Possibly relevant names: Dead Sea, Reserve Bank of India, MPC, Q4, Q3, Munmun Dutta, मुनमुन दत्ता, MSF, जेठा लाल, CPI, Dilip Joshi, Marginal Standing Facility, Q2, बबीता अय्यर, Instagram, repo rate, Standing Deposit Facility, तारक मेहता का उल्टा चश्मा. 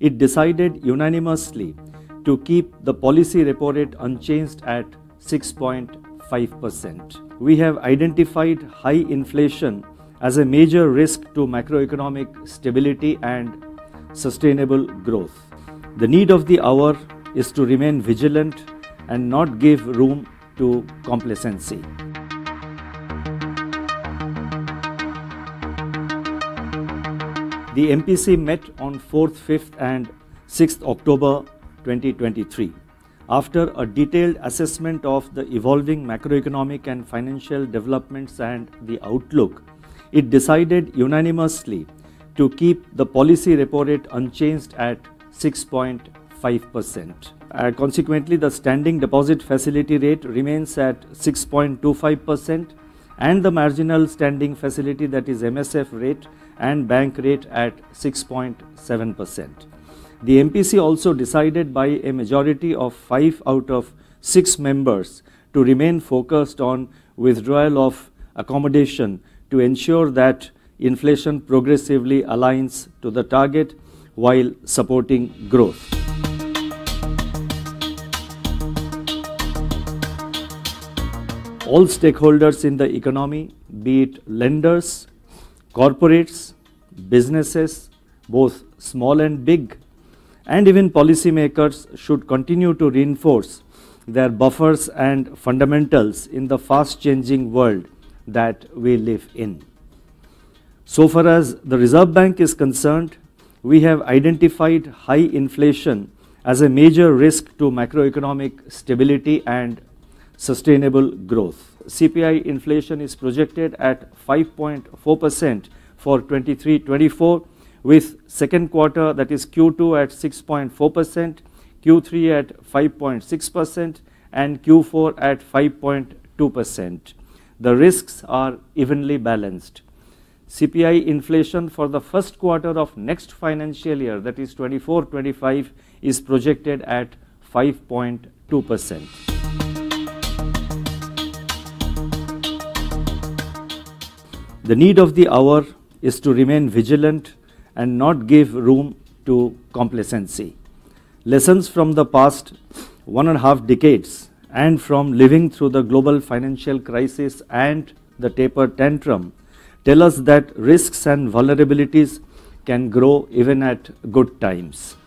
it decided unanimously to keep the policy repo rate unchanged at 6.5%. We have identified high inflation as a major risk to macroeconomic stability and sustainable growth. The need of the hour is to remain vigilant and not give room to complacency. The MPC met on 4th, 5th and 6th October 2023. After a detailed assessment of the evolving macroeconomic and financial developments and the outlook, it decided unanimously to keep the policy repo rate unchanged at 6.5%. Consequently, the standing deposit facility rate remains at 6.25% and the marginal standing facility, that is MSF rate and bank rate, at 6.7%. The MPC also decided by a majority of 5 out of 6 members to remain focused on withdrawal of accommodation to ensure that inflation progressively aligns to the target while supporting growth. All stakeholders in the economy, be it lenders, corporates, businesses, both small and big, and even policymakers, should continue to reinforce their buffers and fundamentals in the fast-changing world that we live in. So far as the Reserve Bank is concerned, we have identified high inflation as a major risk to macroeconomic stability and sustainable growth. CPI inflation is projected at 5.4% for 23-24, with second quarter, that is Q2, at 6.4%, Q3 at 5.6% and Q4 at 5.2%. The risks are evenly balanced. CPI inflation for the first quarter of next financial year, that is 24-25, is projected at 5.2%. The need of the hour is to remain vigilant and not give room to complacency. Lessons from the past 1.5 decades and from living through the global financial crisis and the taper tantrum tell us that risks and vulnerabilities can grow even at good times.